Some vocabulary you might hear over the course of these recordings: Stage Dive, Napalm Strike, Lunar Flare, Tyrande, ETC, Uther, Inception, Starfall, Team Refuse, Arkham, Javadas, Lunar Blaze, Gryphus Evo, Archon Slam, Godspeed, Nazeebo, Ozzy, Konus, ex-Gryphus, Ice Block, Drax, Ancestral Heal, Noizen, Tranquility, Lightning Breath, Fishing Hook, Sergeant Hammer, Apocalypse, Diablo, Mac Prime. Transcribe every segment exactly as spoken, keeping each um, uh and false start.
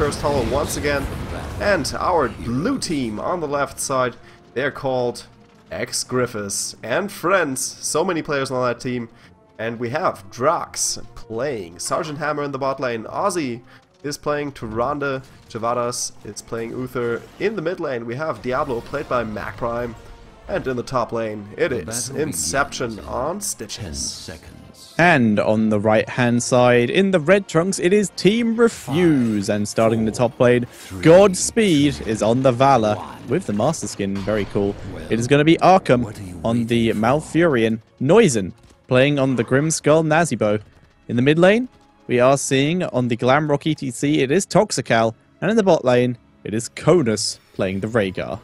first hollow once again. And our blue team on the left side, they're called ex-Gryphus and friends. So many players on that team. And we have Drax playing Sergeant Hammer in the bot lane. Ozzy is playing Tyrande. Javadas is playing Uther. In the mid lane, we have Diablo played by Mac Prime. And in the top lane, it is Inception on Stitches. And on the right-hand side, in the red trunks, it is Team Refuse. Five, and starting four, in the top lane, three, Godspeed two, is on the Valor one. With the Master Skin. Very cool. Well, it is going to be Arkham on the Malfurion. Noizen playing on the Grim Skull Nazeebo. In the mid lane, we are seeing on the Glamrock E T C, it is Toxical. And in the bot lane, it is Konus playing the Rehgar.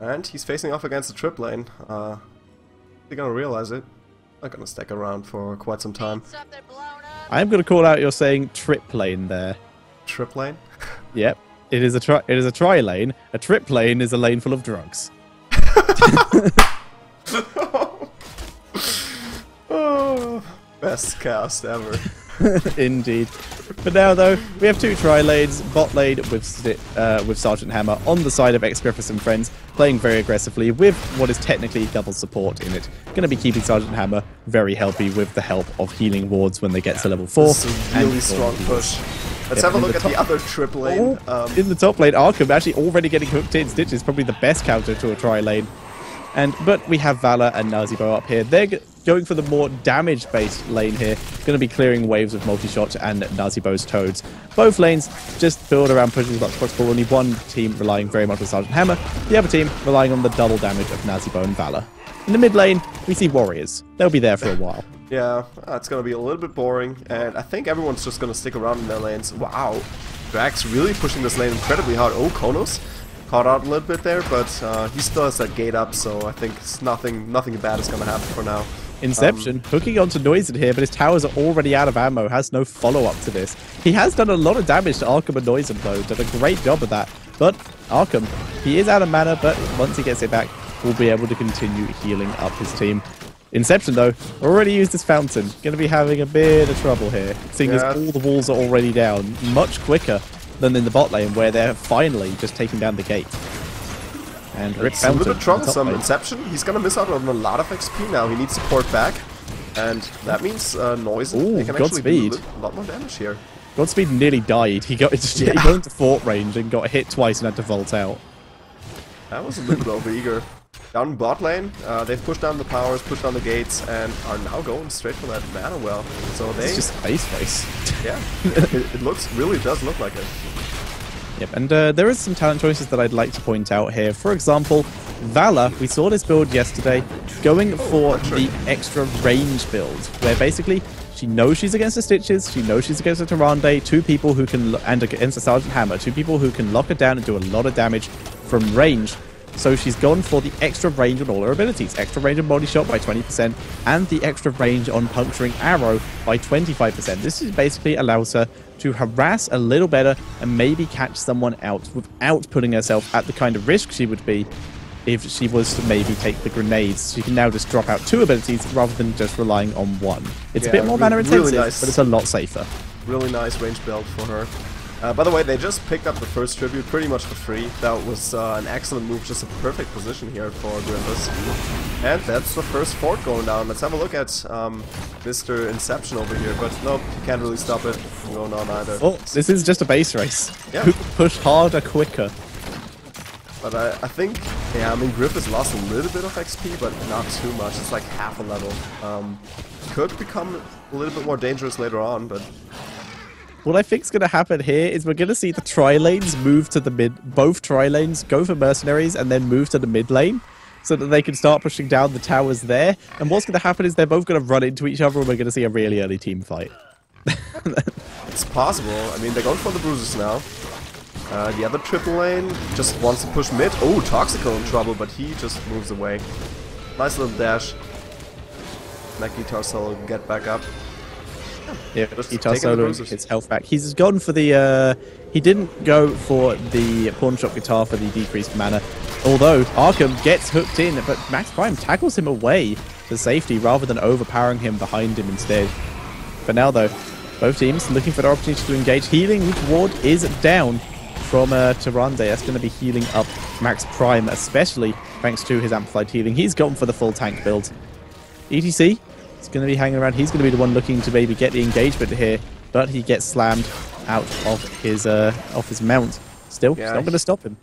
And he's facing off against the trip lane. Uh, they're going to realize it. Not going to stick around for quite some time. I'm going to call out you're saying trip lane there. Trip lane? Yep. It is a tri it is a tri lane. A trip lane is a lane full of drugs. Best cast ever. Indeed. But now, though, we have two tri-lanes. Bot lane with uh, with Sergeant Hammer on the side of ex-Gryphus and friends, playing very aggressively with what is technically double support in it. Going to be keeping Sergeant Hammer very healthy with the help of healing wards when they get to level four. This is a really and strong push. Let's have a look at the other trip lane. Oh, um, in the top lane, Arkham actually already getting hooked in. Stitch is probably the best counter to a tri-lane. And but we have Valor and Nazeebo up here. They're going for the more damage-based lane here. Going to be clearing waves with multi-shot and Nazebo's toads. Both lanes just build around pushing as much as possible. Only one team relying very much on Sergeant Hammer. The other team relying on the double damage of Nazeebo and Valor. In the mid lane, we see Warriors. They'll be there for a while. Yeah, it's going to be a little bit boring. And I think everyone's just going to stick around in their lanes. Wow. Drax really pushing this lane incredibly hard. Oh, Konus caught out a little bit there, but uh, he still has that gate up, so I think it's nothing nothing bad is going to happen for now. Inception, um, hooking onto Noizen here, but his towers are already out of ammo, has no follow-up to this. He has done a lot of damage to Arkham and Noizen, though, done a great job of that. But Arkham, he is out of mana, but once he gets it back, will be able to continue healing up his team. Inception, though, already used his fountain. Going to be having a bit of trouble here, seeing yeah. as all the walls are already down, much quicker than in the bot lane, where they're finally just taking down the gate. And Rip Fountain. It's a little bit troublesome. Inception, he's going to miss out on a lot of X P now. He needs support back. And that means uh, noise. Ooh, Godspeed. A lot more damage here. Godspeed nearly died. He got, yeah. he got into fort range and got hit twice and had to vault out. That was a little bit over-eager. Down bot lane, uh, they've pushed down the powers, pushed down the gates, and are now going straight for that mana well. So they... It's just ice face. Yeah, it, it looks, really does look like it. Yep, and uh, there is some talent choices that I'd like to point out here. For example, Valor, we saw this build yesterday, going for the extra range build, where basically she knows she's against the Stitches, she knows she's against the Tyrande, two people who can, and against the Sergeant Hammer, two people who can lock her down and do a lot of damage from range. So she's gone for the extra range on all her abilities. Extra range on body shot by twenty percent and the extra range on puncturing arrow by twenty-five percent. This is basically allows her to harass a little better and maybe catch someone out without putting herself at the kind of risk she would be if she was to maybe take the grenades. She can now just drop out two abilities rather than just relying on one. It's yeah, a bit more mana intensive, really nice. But it's a lot safer. Really nice range build for her. Uh, by the way, they just picked up the first tribute pretty much for free. That was uh, an excellent move, just a perfect position here for Gryphus. And that's the first fort going down. Let's have a look at um, Mister Inception over here, but nope, can't really stop it from going on either. Oh, this is just a base race. Yeah. Push harder, quicker. But I, I think, yeah, I mean, Gryphus lost a little bit of X P, but not too much. It's like half a level. Um, could become a little bit more dangerous later on, but... What I think is going to happen here is we're going to see the tri-lanes move to the mid... Both tri-lanes go for mercenaries and then move to the mid lane so that they can start pushing down the towers there. And what's going to happen is they're both going to run into each other and we're going to see a really early team fight. It's possible. I mean, they're going for the bruises now. Uh, the other triple lane just wants to push mid. Oh, Toxical in trouble, but he just moves away. Nice little dash. That guitar solo can get back up. Yeah, he solo his health back. He's gone for the, uh, he didn't go for the pawn shop guitar for the decreased mana. Although Arkham gets hooked in, but Max Prime tackles him away to safety rather than overpowering him behind him instead. For now though, Both teams looking for the opportunity to engage. Healing with Ward is down from uh, Tyrande. That's going to be healing up Max Prime, especially thanks to his amplified healing. He's gone for the full tank build. E T C is going to be hanging around. He's going to be the one looking to maybe get the engagement here, but he gets slammed out of his uh, off his mount. Still, yeah, it's not going to stop him.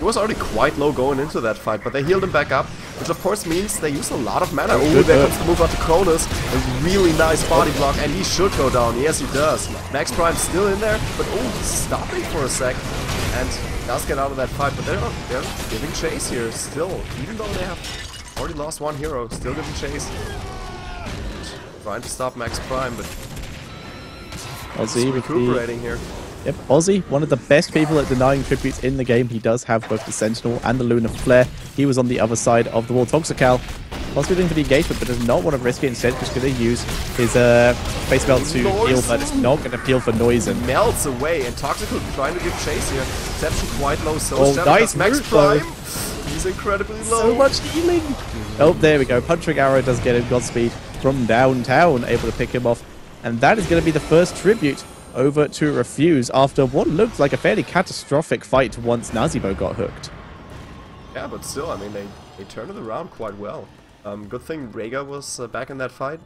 He was already quite low going into that fight, but they healed him back up, which of course means they used a lot of mana. Oh, there comes the move out to Konus. A really nice body block, and he should go down. Yes, he does. Max Prime's still in there, but oh, he's stopping for a sec, and does get out of that fight. But they're, they're giving chase here still, even though they have already lost one hero. Still giving chase. Trying to stop Max Prime, but Ozzy recuperating here. Yep, Ozzy, one of the best people at denying tributes in the game. He does have both the Sentinel and the Lunar Flare. He was on the other side of the wall. Toxical possibly looking for the engagement, but does not want to risk it. Instead, just going to use his uh, face belt to heal, but it's not going to peel for Noizen. Melts away, and Toxical trying to give chase here. Inception quite low, so oh, nice Max Prime. He's incredibly low. So much healing. Oh, there we go. Punching Arrow does get him. Godspeed from downtown, able to pick him off. And that is going to be the first tribute over to Refuse after what looked like a fairly catastrophic fight once Nazeebo got hooked. Yeah, but still, I mean, they, they turned it around quite well. Um, good thing Rehgar was uh, back in that fight.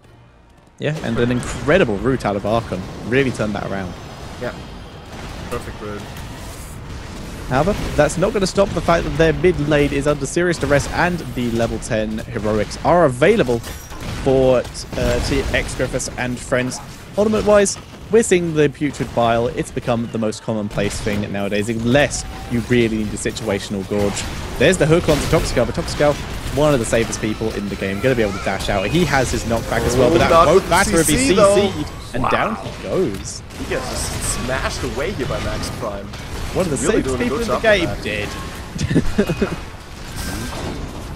Yeah, and an incredible route out of Arkham. Really turned that around. Yeah, perfect route. However, that's not going to stop the fact that their mid lane is under serious duress and the level ten heroics are available for uh, Team Gryphus and friends. Ultimate-wise, we're seeing the Putrid Bile. It's become the most commonplace thing nowadays, unless you really need a situational gorge. There's the hook onto Toxical, but Toxical, one of the safest people in the game, going to be able to dash out. He has his knockback as well, but that won't matter if he's C C'd, and down he goes. He gets just smashed away here by Max Prime. One of the safest people in the game did.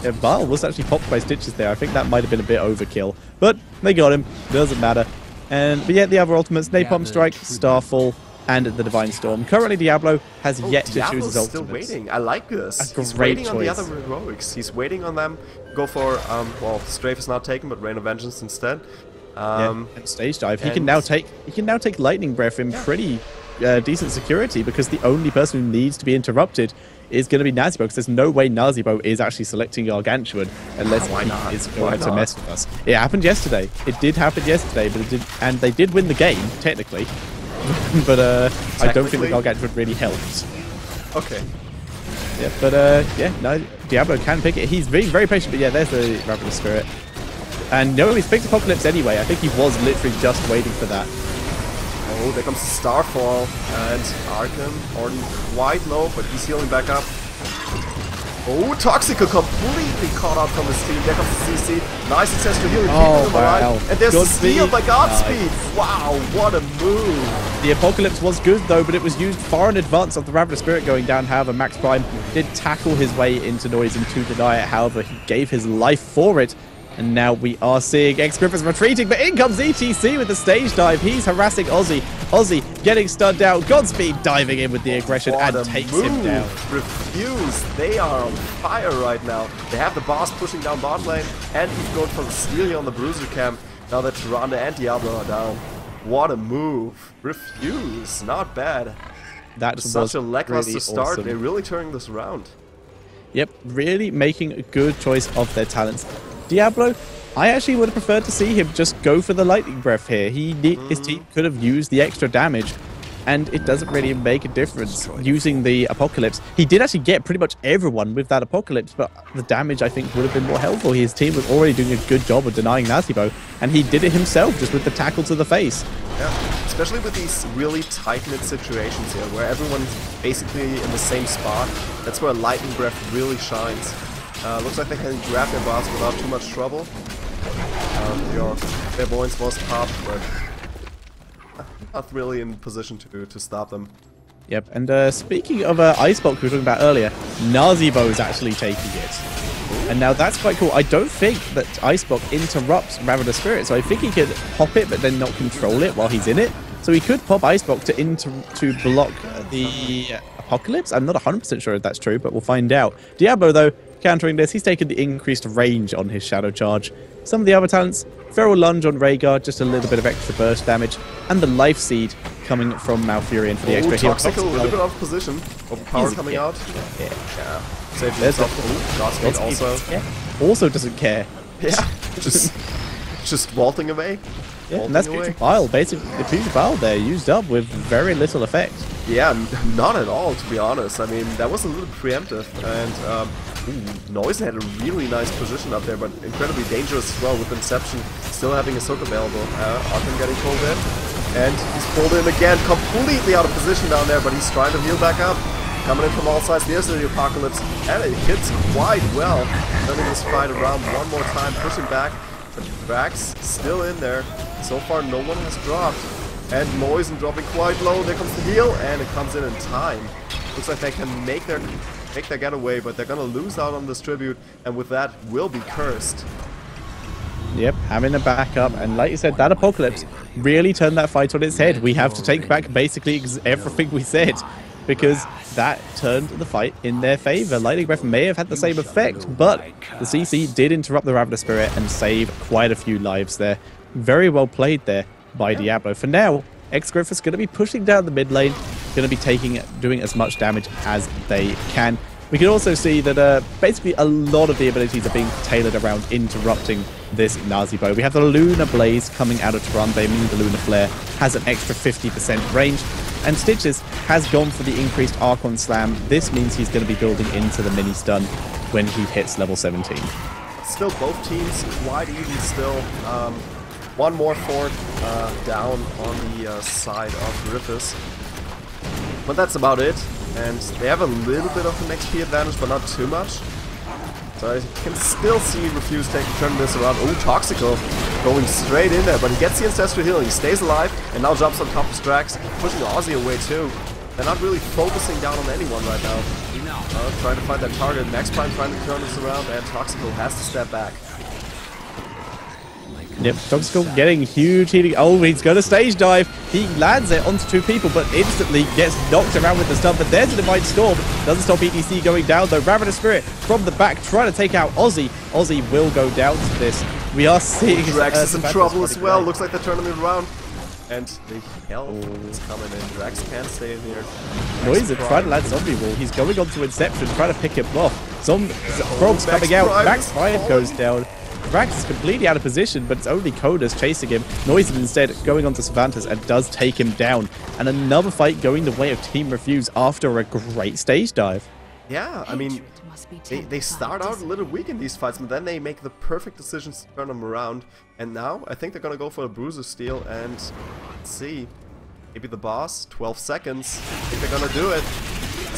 Yeah, Bile was actually popped by Stitches there. I think that might have been a bit overkill, but they got him. Doesn't matter. And but yet the other ultimates, Napalm Strike, Starfall, and the Divine Storm. Currently Diablo has oh, yet Diablo's to choose his ultimates. Still waiting. I like this. He's waiting choice. on the other heroics. He's waiting on them. Go for um well, Strafe is not taken, but Rain of Vengeance instead. Um yeah, and Stage Dive. He and can now take he can now take Lightning Breath in yeah. pretty uh, decent security, because the only person who needs to be interrupted is going to be Nazeebo, because there's no way Nazeebo is actually selecting Gargantuan unless Why he not? is going to mess with us. It happened yesterday. It did happen yesterday, but it did, and they did win the game, technically. but uh, technically? I don't think the Gargantuan really helped. Okay. Yeah, but uh, yeah, no, Diablo can pick it. He's being very patient, but yeah, there's the Ravager Spirit. And no, he's picked Apocalypse anyway. I think he was literally just waiting for that. Oh, there comes Starfall, and Arkham already quite low, but he's healing back up. Oh, Toxical completely caught out from his team. There comes the C C. Nice successful healing, keeping him alive. And there's a steal by Godspeed. Uh, wow, what a move. The Apocalypse was good though, but it was used far in advance of the Ravager Spirit going down. However, Max Prime did tackle his way into Noizen to deny it. However, he gave his life for it. And now we are seeing Gryphus retreating, but in comes E T C with the Stage Dive. He's harassing Ozzy. Ozzy getting stunned out. Godspeed diving in with the aggression what and takes move. him down. Refuse. They are on fire right now. They have the boss pushing down bot lane, and he's going for the steal here on the Bruiser camp. Now that Tyrande and Diablo are down. What a move. Refuse. Not bad. That was such a lackluster really start. Awesome. They're really turning this round. Yep, really making a good choice of their talents. Diablo, I actually would have preferred to see him just go for the Lightning Breath here. He, his team could have used the extra damage, and it doesn't really make a difference using the Apocalypse. He did actually get pretty much everyone with that Apocalypse, but the damage, I think, would have been more helpful. His team was already doing a good job of denying Nazeebo, and he did it himself just with the tackle to the face. Yeah, especially with these really tight-knit situations here, where everyone's basically in the same spot. That's where Lightning Breath really shines. Uh, looks like they can grab their boss without too much trouble. Um, your clairvoyance was popped, but not really in position to, to stop them. Yep, and uh, speaking of uh, Icebox we were talking about earlier, Nazeebo is actually taking it. And now that's quite cool. I don't think that Icebox interrupts Ravager Spirit, so I think he could pop it but then not control it while he's in it. So he could pop Icebox to, inter to block the Apocalypse. I'm not one hundred percent sure if that's true, but we'll find out. Diablo, though, Countering this, he's taken the increased range on his Shadow Charge. Some of the other talents, Feral Lunge on Rehgar, just a little bit of extra burst damage, and the Life Seed coming from Malfurion for the extra hit. Toxical, a little bit out of position. Or power coming yeah. out. Yeah. yeah. So there's top. Ooh, Godspeed also. Yeah. Also doesn't care. Yeah. just, just vaulting away. Yeah, and that's Future Bile, basically. The Future Bile there used up with very little effect. Yeah, not at all, to be honest. I mean, that was a little preemptive, and um, ooh, Noizen had a really nice position up there, but incredibly dangerous as well with Inception still having his hook available. Uh, Arkham getting pulled in, and he's pulled in again, completely out of position down there, but he's trying to heal back up. Coming in from all sides, there's the Apocalypse, and it hits quite well. Turning this fight around one more time, pushing back, but Drax still in there. So far, no one has dropped. And Noizen dropping quite low. There comes the heal, and it comes in in time. Looks like they can make their make their getaway, but they're gonna lose out on this tribute, and with that, will be cursed. Yep, having a backup, and like you said, that Apocalypse really turned that fight on its head. We have to take back basically ex everything we said, because that turned the fight in their favor. Lightning Breath may have had the same effect, but the C C did interrupt the Ravager Spirit and save quite a few lives there. Very well played there by yeah. Diablo. For now, X-Gryphus is going to be pushing down the mid lane, going to be taking, doing as much damage as they can. We can also see that uh, basically a lot of the abilities are being tailored around interrupting this Nazeebo. We have the Lunar Blaze coming out of Tyrande, meaning the Lunar Flare has an extra fifty percent range. And Stitches has gone for the increased Archon Slam. This means he's going to be building into the mini stun when he hits level seventeen. Still both teams quite even still. Um... One more fort uh, down on the uh, side of Gryphus. But that's about it. And they have a little bit of an X P advantage, but not too much. So I can still see Refuse taking turn this around. Ooh, Toxical going straight in there. But he gets the Ancestral Heal, he stays alive, and now jumps on top of Strax, pushing Ozzy away too. They're not really focusing down on anyone right now. Uh, trying to find that target. Max Prime trying to turn this around, and Toxical has to step back. Yep, Toxical getting huge healing. Oh, he's going to stage dive. He lands it onto two people, but instantly gets knocked around with the stun. But there's a Divine Storm. Doesn't stop E T C going down, though. Ravager Spirit from the back trying to take out Ozzy. Ozzy will go down to this. We are seeing... Drax is in trouble as well. Looks like they're turning it around. And the hell is coming in. Drax can't stay in here. Noizen trying to land Zombie Wall. He's going on to Inception, trying to pick him off. Zombie Frogs coming out. Max Prime goes down. Drax is completely out of position, but it's only Konus chasing him. Noizen instead going on to Cervantes and does take him down. And another fight going the way of Team Refuse after a great stage dive. Yeah, I mean, they, they start out a little weak in these fights, but then they make the perfect decisions to turn them around. And now I think they're going to go for a Bruiser Steal and let's see. Maybe the boss, twelve seconds. I think they're going to do it.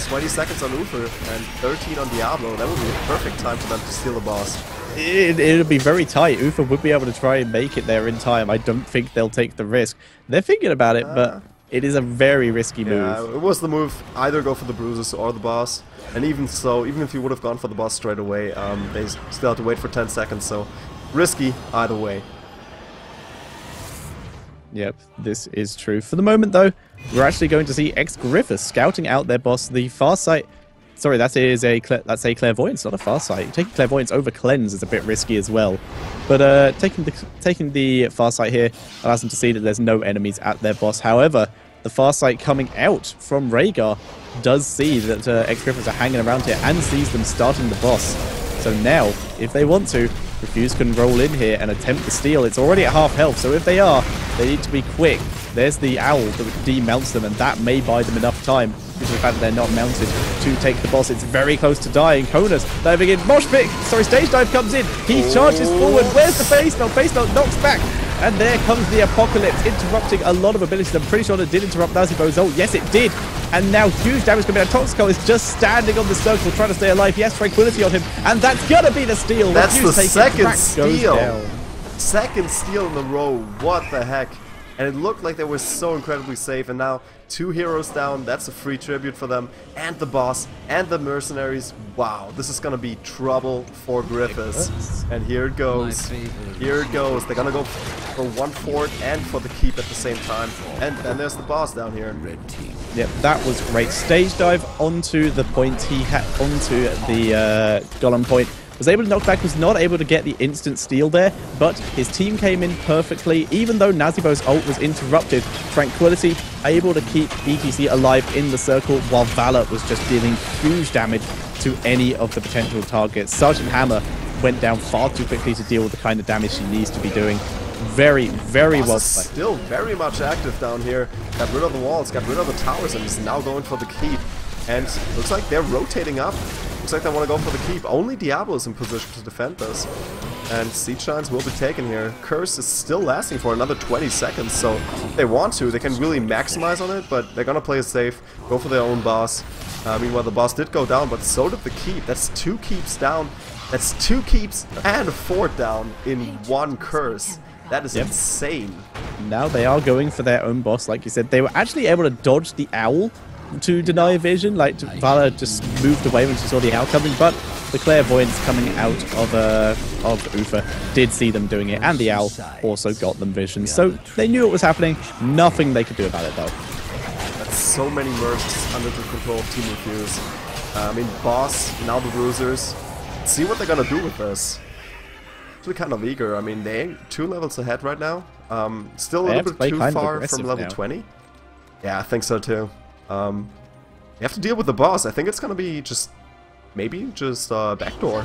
twenty seconds on Uther and thirteen on Diablo. That would be the perfect time for them to steal the boss. It, it'll be very tight. Uther would be able to try and make it there in time. I don't think they'll take the risk. They're thinking about it, uh, but it is a very risky yeah, move. It was the move. Either go for the bruises or the boss. And even so, even if you would have gone for the boss straight away, um, they still have to wait for ten seconds. So risky either way. Yep, this is true. For the moment, though, we're actually going to see X-Gryphus scouting out their boss, the Farsight. Sorry, that is a that's a Clairvoyance, not a Farsight. Taking Clairvoyance over Cleanse is a bit risky as well. But uh, taking the taking the Farsight here allows them to see that there's no enemies at their boss. However, the Farsight coming out from Rehgar does see that uh, X-Gryphus are hanging around here and sees them starting the boss. So now, if they want to, Refuse can roll in here and attempt the steal. It's already at half health, so if they are, they need to be quick. There's the owl that demounts them, and that may buy them enough time, because of the fact that they're not mounted to take the boss. It's very close to dying. Konus diving in. Mosh Pit! Sorry, Stage Dive comes in. He charges forward. Where's the face melt? Face melt knocks back. And there comes the Apocalypse, interrupting a lot of abilities. I'm pretty sure it did interrupt Nazebo's ult. Yes, it did. And now huge damage coming out. Toxico is just standing on the circle, trying to stay alive. He has Tranquility on him. And that's going to be the steal. That's the second steal. Second steal in a row. What the heck? And it looked like they were so incredibly safe, and now two heroes down, that's a free tribute for them, and the boss, and the mercenaries. Wow, this is gonna be trouble for Gryphus. And here it goes, here it goes. They're gonna go for one fort and for the keep at the same time, and then there's the boss down here. Red team. Yep, that was great. Stage dive onto the point he had, onto the uh, golem point. Was able to knock back, was not able to get the instant steal there, but his team came in perfectly. Even though Nazebo's ult was interrupted, Tranquility able to keep E T C alive in the circle, while Valor was just dealing huge damage to any of the potential targets. Sergeant Hammer went down far too quickly to deal with the kind of damage she needs to be doing. Very, very well played. Still very much active down here. Got rid of the walls, got rid of the towers, and is now going for the keep. And looks like they're rotating up. Looks like they want to go for the keep. Only Diablo is in position to defend this. And Seed Shines will be taken here. Curse is still lasting for another twenty seconds, so if they want to, they can really maximize on it, but they're gonna play it safe, go for their own boss. Uh, meanwhile, the boss did go down, but so did the keep. That's two keeps down. That's two keeps and four down in one curse. That is yep. insane. Now they are going for their own boss, like you said. They were actually able to dodge the owl to deny vision. Like, Valor just moved away when she saw the owl coming, but the Clairvoyance coming out of uh, of Uther did see them doing it, and the owl also got them vision. So they knew what was happening. Nothing they could do about it, though. That's so many mercs under the control of Team Refuse. Uh, I mean, boss, now the bruisers. Let's see what they're gonna do with this. Actually kind of eager. I mean, they're two levels ahead right now. Um, still a little bit too far from level twenty. Yeah, I think so too. Um, you have to deal with the boss. I think it's gonna be just maybe just uh, backdoor.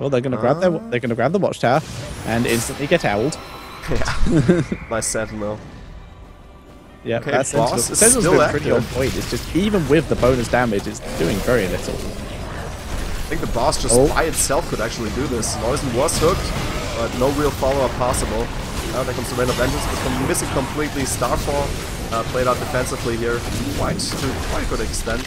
Well, they're gonna uh, grab their they're gonna grab the watchtower and instantly get owled. Yeah, nice sentinel. Yeah, okay, that's boss. It's still pretty on point. It's just even with the bonus damage, it's doing very little. I think the boss just oh. by itself could actually do this. Noizen was hooked, but no real follow-up possible. Uh, there comes the Rain of Vengeance, but missing completely. Starfall uh, played out defensively here, quite to quite a good extent.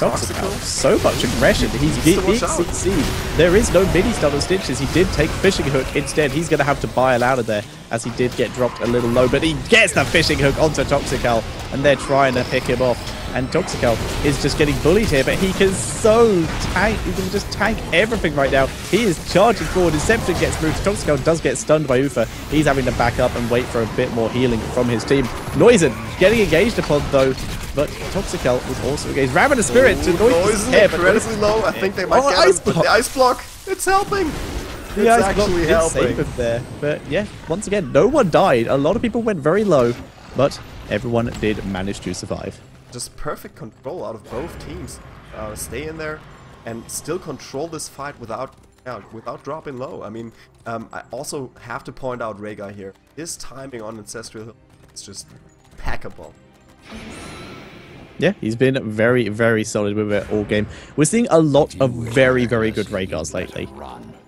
Toxical, so much aggression. He's beat succeed. There is no mini stun on Stitches. He did take Fishing Hook instead. He's going to have to buy it out of there, as he did get dropped a little low. But he gets the Fishing Hook onto Toxical, and they're trying to pick him off. And Toxical is just getting bullied here, but he can so tank, he can just tank everything right now. He is charging forward, Inception gets moved, Toxical does get stunned by Uther. He's having to back up and wait for a bit more healing from his team. Noizen getting engaged upon though, but Toxical was also engaged. Ravager Spirit to Noizen's hair, but incredibly low, I think they might oh, get ice him, block. But the ice block, it's helping! The it's ice block did helping. save him there, but yeah, once again, no one died. A lot of people went very low, but everyone did manage to survive. Just perfect control out of both teams. Uh, stay in there and still control this fight without uh, without dropping low. I mean, um, I also have to point out Rehgar here. His timing on Ancestral is just impeccable. Yeah, he's been very, very solid with it all game. We're seeing a lot of very, very good Rehgars lately.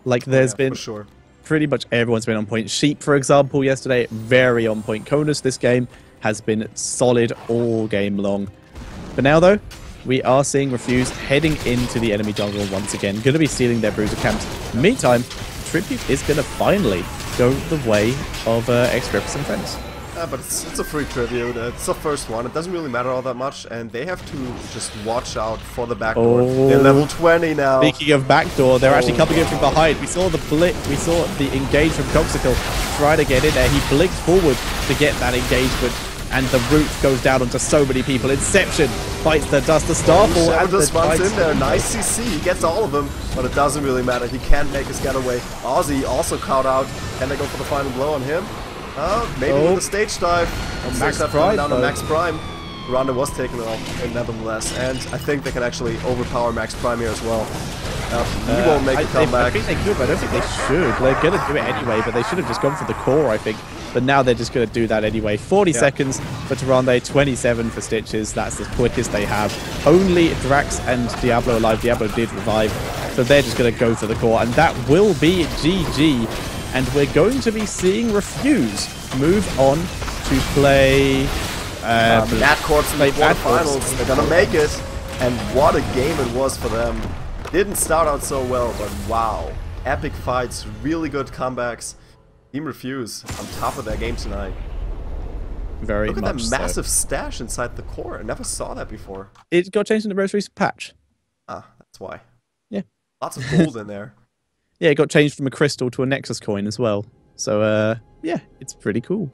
Like, there's yeah, been... For sure. Pretty much everyone's been on point. Sheep, for example, yesterday, very on point. Konus this game has been solid all game long. But now, though, we are seeing Refuse heading into the enemy jungle once again. Going to be stealing their bruiser camps. Meantime, Tribute is going to finally go the way of uh, X-Grips and friends. Uh, but it's, it's a free Tribute. It's the first one. It doesn't really matter all that much. And they have to just watch out for the backdoor. Oh. They're level twenty now. Speaking of backdoor, they're oh. actually coming in from behind. We saw the blip. We saw the engage from Toxical try to get in there. He blinked forward to get that engagement. And the root goes down onto so many people. Inception bites the dust. The Starfall and the bites in there. Nice C C. He gets all of them, but it doesn't really matter. He can't make his getaway. Ozzy also caught out. Can they go for the final blow on him? Oh, maybe oh. with a stage dive. And Max Prime down to Max Prime. Ronda was taken off, and nevertheless. And I think they can actually overpower Max Prime here as well. Uh, he uh, won't make I, a comeback. I think they could, but I don't think they should. They're going to do it anyway, but they should have just gone for the core, I think. But now they're just going to do that anyway. forty yeah. seconds for Tyrande, twenty-seven for Stitches. That's the quickest they have. Only Drax and Diablo alive. Diablo did revive, so they're just going to go for the core. And that will be G G. And we're going to be seeing Refuse move on to play... Uh, um, Mad Corps in the quarterfinals. They're gonna make it. And what a game it was for them. Didn't start out so well, but wow. Epic fights, really good comebacks. Team Refuse on top of their game tonight. Very Look at that massive so. stash inside the core. I never saw that before. It got changed in the most recent patch. Ah, that's why. Yeah. Lots of gold in there. Yeah, it got changed from a crystal to a Nexus coin as well. So, uh, yeah, it's pretty cool.